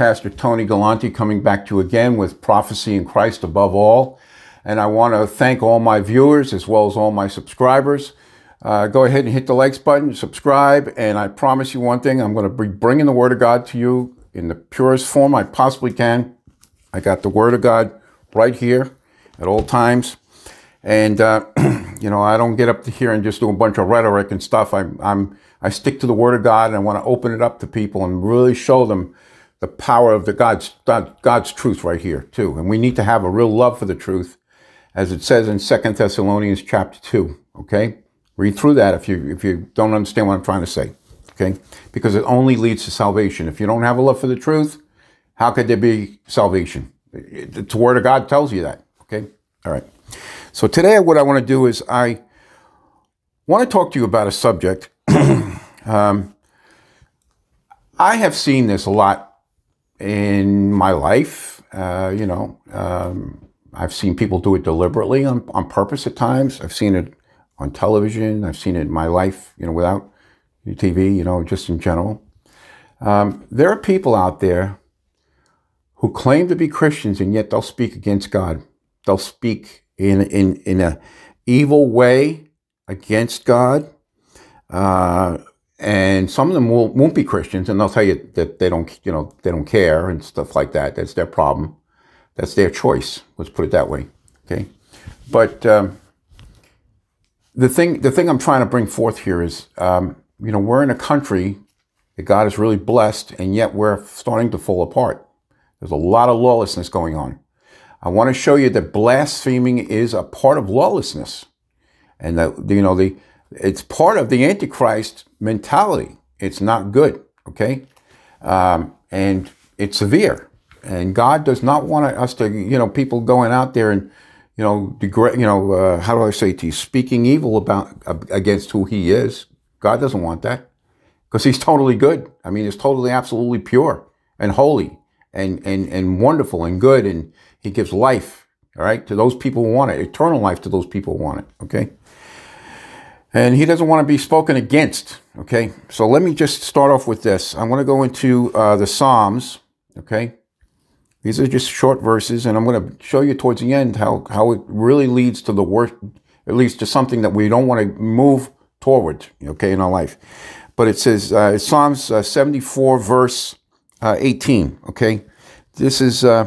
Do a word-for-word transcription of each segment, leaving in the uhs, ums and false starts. Pastor Tony Galante coming back to you again with Prophecy in Christ Above All. And I want to thank all my viewers as well as all my subscribers. Uh, go ahead and hit the likes button, subscribe, and I promise you one thing, I'm going to be bringing the Word of God to you in the purest form I possibly can. I got the Word of God right here at all times. And, uh, you know, I don't get up to here and just do a bunch of rhetoric and stuff. I'm, I'm, I stick to the Word of God, and I want to open it up to people and really show them the power of the God's, God, God's truth right here, too. And we need to have a real love for the truth, as it says in Second Thessalonians chapter two, okay? Read through that if you, if you don't understand what I'm trying to say, okay? Because it only leads to salvation. If you don't have a love for the truth, how could there be salvation? The Word of God tells you that, okay? All right. So today what I want to do is I want to talk to you about a subject. um, I have seen this a lot in my life. Uh, you know, um, I've seen people do it deliberately on, on purpose at times. I've seen it on television. I've seen it in my life, you know, without T V, you know, just in general. Um, there are people out there who claim to be Christians, and yet they'll speak against God. They'll speak in in in a evil way against God, uh, and some of them will, won't be Christians, and they'll tell you that they don't, you know, they don't care and stuff like that. That's their problem. That's their choice. Let's put it that way. Okay, but um, the thing the thing I'm trying to bring forth here is, um, you know, we're in a country that God is really blessed, and yet we're starting to fall apart. There's a lot of lawlessness going on. I want to show you that blaspheming is a part of lawlessness, and that, you know, the it's part of the Antichrist mentality. It's not good, okay, um, and it's severe. And God does not want us to, you know, people going out there and, you know, degrade, you know, uh, how do I say to you, speaking evil about uh, against who He is. God doesn't want that, because He's totally good. I mean, He's totally, absolutely pure and holy. And, and, and wonderful and good, and He gives life, all right, to those people who want it, eternal life to those people who want it, okay? And He doesn't want to be spoken against, okay? So let me just start off with this. I'm going to go into uh, the Psalms, okay? These are just short verses, and I'm going to show you towards the end how, how it really leads to the worst, it leads to something that we don't want to move toward, okay, in our life. But it says, uh, Psalms uh, seventy-four, verse Uh, eighteen, okay? This is, uh,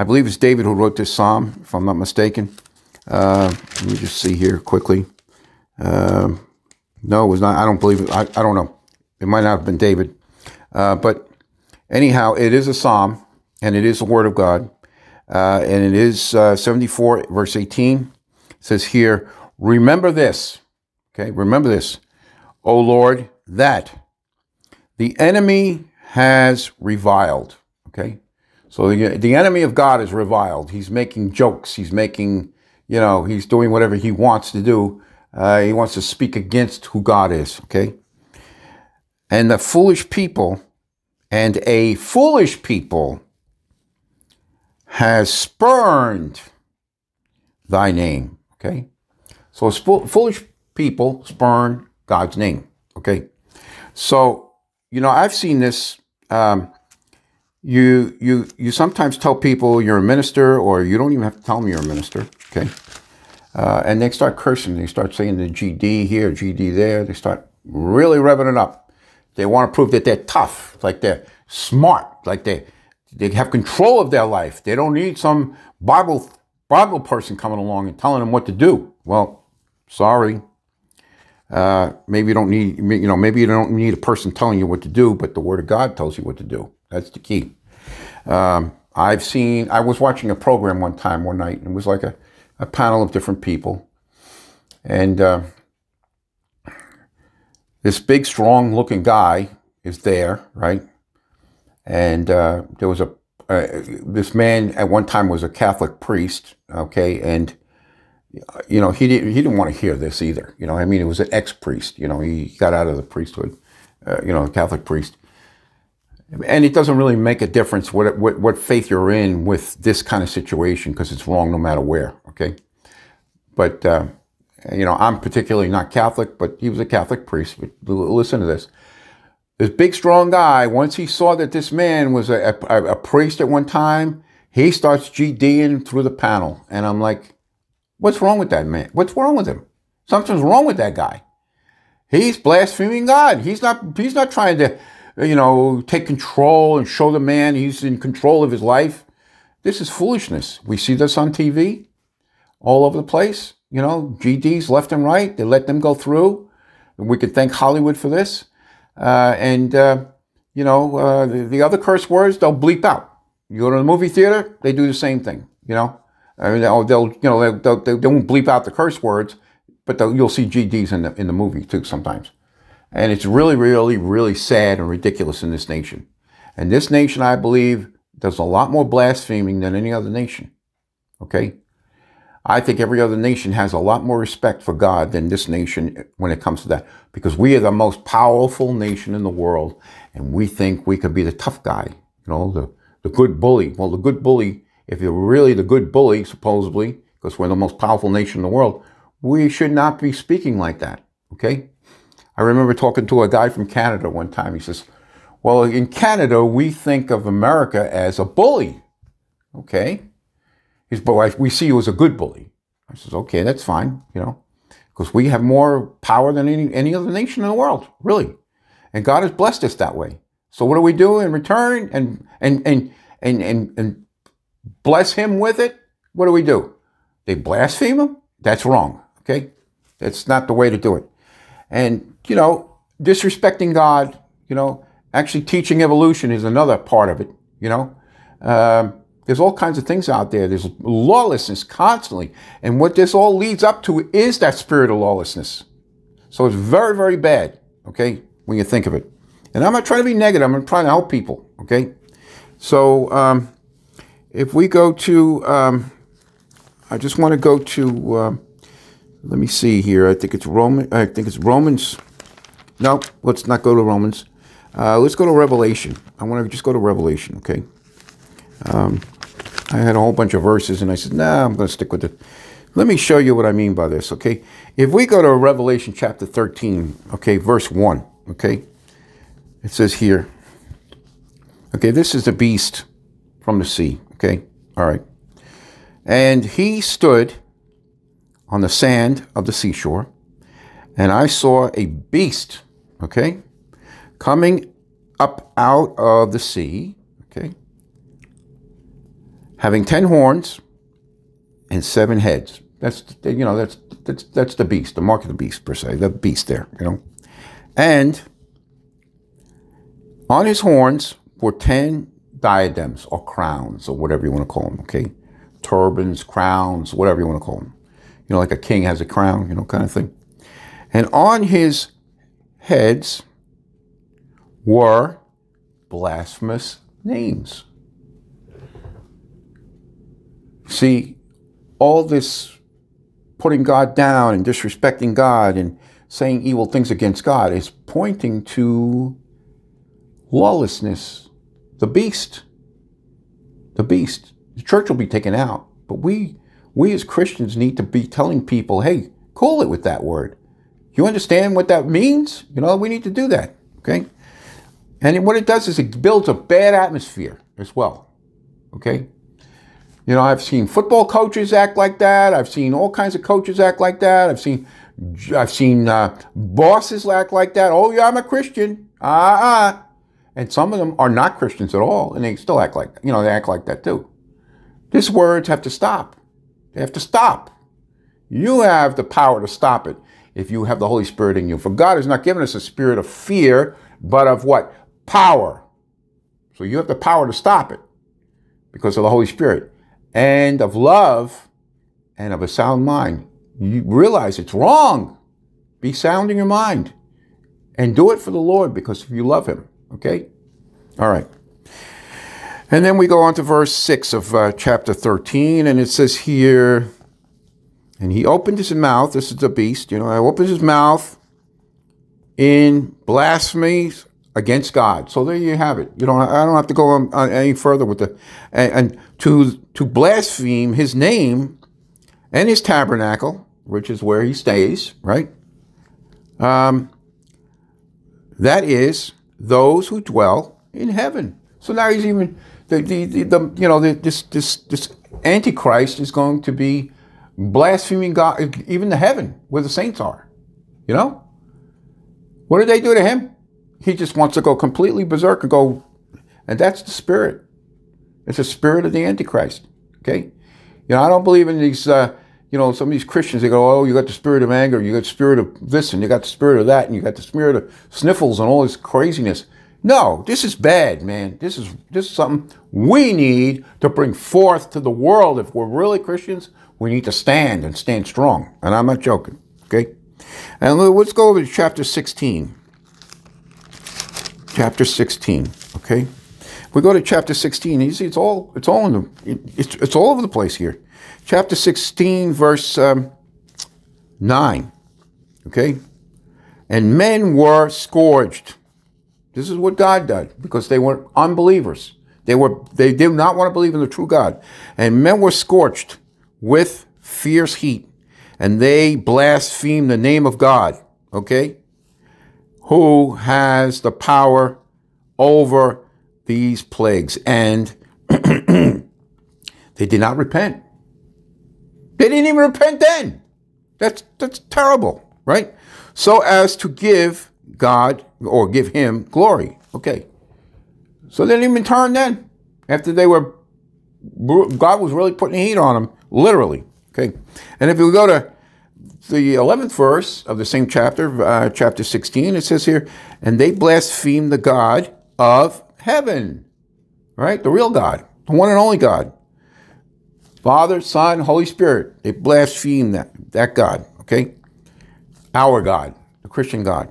I believe it's David who wrote this psalm, if I'm not mistaken. Uh, let me just see here quickly. Uh, no, it was not. I don't believe it. I, I don't know. It might not have been David. Uh, but anyhow, it is a psalm, and it is the Word of God. Uh, and it is uh, seventy-four, verse eighteen. It says here, remember this, okay? Remember this, O Lord, that the enemy has reviled, okay? So the, the enemy of God is reviled. He's making jokes. He's making, you know, he's doing whatever he wants to do. Uh, he wants to speak against who God is, okay? And the foolish people, and a foolish people has spurned thy name, okay? So foolish people spurn God's name, okay? So, you know, I've seen this. Um, you you you sometimes tell people you're a minister, or you don't even have to tell them you're a minister, okay? Uh, and they start cursing. They start saying the G D here, G D there. They start really revving it up. They want to prove that they're tough, like they're smart, like they they have control of their life. They don't need some Bible Bible person coming along and telling them what to do. Well, sorry. Uh, maybe you don't need, you know, maybe you don't need a person telling you what to do, but the Word of God tells you what to do. That's the key. Um, I've seen, I was watching a program one time, one night, and it was like a, a panel of different people. And uh, this big, strong looking guy is there, right? And uh, there was a, uh, this man at one time was a Catholic priest, okay, and you know, he didn't, he didn't want to hear this either. You know, I mean, it was an ex-priest, you know, he got out of the priesthood, uh, you know, a Catholic priest. And it doesn't really make a difference what, what, what faith you're in with this kind of situation, because it's wrong no matter where, okay? But, uh, you know, I'm particularly not Catholic, but he was a Catholic priest. But listen to this. This big, strong guy, once he saw that this man was a, a, a priest at one time, he starts GDing through the panel. And I'm like, what's wrong with that man? What's wrong with him? Something's wrong with that guy. He's blaspheming God. He's not, he's not trying to, you know, take control and show the man he's in control of his life. This is foolishness. We see this on T V all over the place. You know, G Ds left and right. They let them go through. We could thank Hollywood for this. Uh, and, uh, you know, uh, the, the other curse words, they'll bleep out. You go to the movie theater, they do the same thing, you know. I mean, they'll, they'll you know, they'll, they'll, they won't bleep out the curse words, but you'll see G Ds in the, in the movie too sometimes. And it's really, really, really sad and ridiculous in this nation. And this nation, I believe, does a lot more blaspheming than any other nation, okay? I think every other nation has a lot more respect for God than this nation when it comes to that, because we are the most powerful nation in the world, and we think we could be the tough guy, you know, the, the good bully. Well, the good bully, if you're really the good bully, supposedly, because we're the most powerful nation in the world, we should not be speaking like that, okay? I remember talking to a guy from Canada one time. He says, well, in Canada, we think of America as a bully, okay? His wife, we see you as a good bully. I says, okay, that's fine, you know, because we have more power than any, any other nation in the world, really. And God has blessed us that way. So what do we do in return and, and, and, and, and, and bless him with it? What do we do? They blaspheme him? That's wrong, okay? That's not the way to do it. And, you know, disrespecting God, you know, actually teaching evolution is another part of it, you know. Um, There's all kinds of things out there. There's lawlessness constantly. And what this all leads up to is that spirit of lawlessness. So it's very, very bad, okay, when you think of it. And I'm not trying to be negative. I'm trying to help people, okay? So um, if we go to, um, I just want to go to, uh, let me see here. I think it's Roman. I think it's Romans. No, let's not go to Romans. Uh, let's go to Revelation. I want to just go to Revelation, okay? Um, I had a whole bunch of verses, and I said, nah, I'm going to stick with it. Let me show you what I mean by this, okay? If we go to Revelation chapter thirteen, okay, verse one, okay? It says here, okay, this is the beast from the sea, okay? All right. And he stood on the sand of the seashore, and I saw a beast, okay, coming up out of the sea, okay? Having ten horns and seven heads. That's, you know, that's, that's, that's the beast, the mark of the beast, per se, the beast there, you know. And on his horns were ten diadems or crowns or whatever you want to call them, okay? Turbans, crowns, whatever you want to call them. You know, like a king has a crown, you know, kind of thing. And on his heads were blasphemous names. See, all this putting God down and disrespecting God and saying evil things against God is pointing to lawlessness, the beast, the beast. The church will be taken out, but we, we as Christians need to be telling people, hey, call it with that word. You understand what that means? You know, we need to do that, okay? And what it does is it builds a bad atmosphere as well, okay? You know, I've seen football coaches act like that. I've seen all kinds of coaches act like that. I've seen, I've seen uh, bosses act like that. Oh, yeah, I'm a Christian. Ah, uh-uh. And some of them are not Christians at all, and they still act like, you know, they act like that too. These words have to stop. They have to stop. You have the power to stop it if you have the Holy Spirit in you. For God has not given us a spirit of fear, but of what? Power. So you have the power to stop it because of the Holy Spirit. And of love, and of a sound mind. You realize it's wrong. Be sound in your mind. And do it for the Lord, because if you love him, okay? All right. And then we go on to verse six of uh, chapter thirteen, and it says here, and he opened his mouth, this is the beast, you know, he opened his mouth in blasphemies against God. So there you have it. You don't, I don't have to go on, on any further with the, and, and to, to blaspheme his name and his tabernacle, which is where he stays, right? Um, that is those who dwell in heaven. So now he's even the the, the, the you know the, this this this Antichrist is going to be blaspheming God, even the heaven where the saints are. You know, what did they do to him? He just wants to go completely berserk and go, and that's the spirit. It's the spirit of the Antichrist. Okay, you know, I don't believe in these. Uh, you know, some of these Christians, they go, oh, you got the spirit of anger, you got the spirit of this, and you got the spirit of that, and you got the spirit of sniffles and all this craziness. No, this is bad, man. This is this is something we need to bring forth to the world. If we're really Christians, we need to stand and stand strong. And I'm not joking, okay? And let's go over to chapter sixteen. Chapter sixteen, okay? We go to chapter sixteen. You see, it's all it's all in the it's it's all over the place here. Chapter sixteen, verse um, nine. Okay, and men were scourged. This is what God did because they were unbelievers. They were they did not want to believe in the true God. And men were scorched with fierce heat, and they blasphemed the name of God. Okay, who has the power over these plagues, and they did not repent. They didn't even repent then. That's, that's terrible, right? So as to give God or give him glory. Okay. So they didn't even turn then after they were, God was really putting heat on them, literally. Okay. And if we go to the eleventh verse of the same chapter, uh, chapter sixteen, it says here, and they blasphemed the God of heaven, right? The real God, the one and only God, Father, Son, Holy Spirit. They blaspheme that, that God, okay? Our God, the Christian God,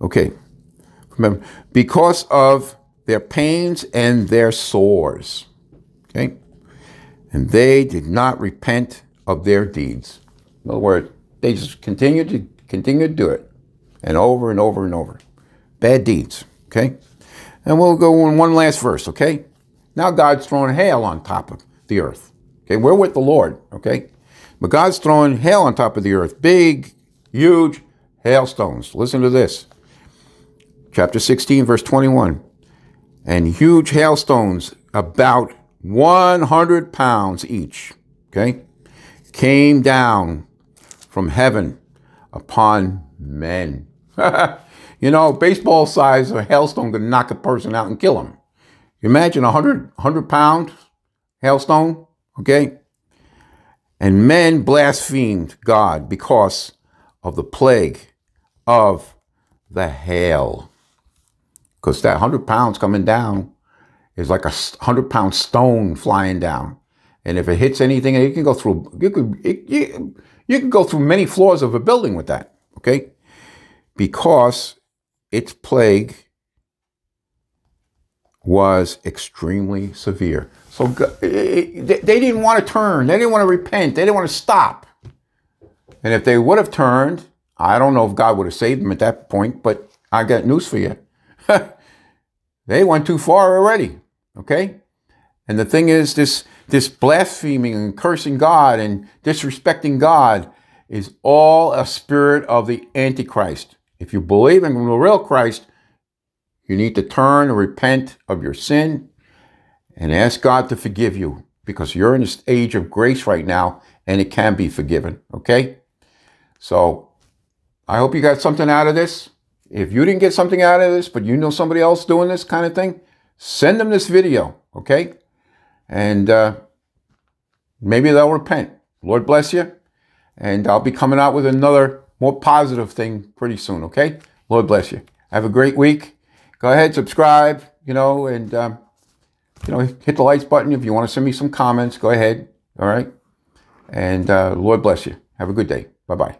okay? Remember, because of their pains and their sores, okay? And they did not repent of their deeds. In other words, they just continue to, continue to do it, and over and over and over. Bad deeds, okay? And we'll go on one last verse, okay? Now God's throwing hail on top of the earth. Okay, we're with the Lord, okay? But God's throwing hail on top of the earth. Big, huge hailstones. Listen to this. Chapter sixteen, verse twenty-one. And huge hailstones, about one hundred pounds each, okay, came down from heaven upon men. You know, baseball size of a hailstone could knock a person out and kill him. Imagine a hundred, hundred pound hailstone, okay? And men blasphemed God because of the plague of the hail. Because that hundred pounds coming down is like a hundred pound stone flying down. And if it hits anything, it can go through, you could, it, you, you can go through many floors of a building with that, okay? Because its plague was extremely severe. So they didn't want to turn. They didn't want to repent. They didn't want to stop. And if they would have turned, I don't know if God would have saved them at that point, but I got news for you. They went too far already, okay? And the thing is, this, this blaspheming and cursing God and disrespecting God is all a spirit of the Antichrist. If you believe in the real Christ, you need to turn and repent of your sin and ask God to forgive you, because you're in this age of grace right now and it can be forgiven, okay? So I hope you got something out of this. If you didn't get something out of this, but you know somebody else doing this kind of thing, send them this video, okay? And uh, maybe they'll repent. Lord bless you. And I'll be coming out with another more positive thing pretty soon, okay? Lord bless you. Have a great week. Go ahead, subscribe, you know, and, um, you know, hit the likes button. If you want to send me some comments, go ahead, all right? And uh, Lord bless you. Have a good day. Bye-bye.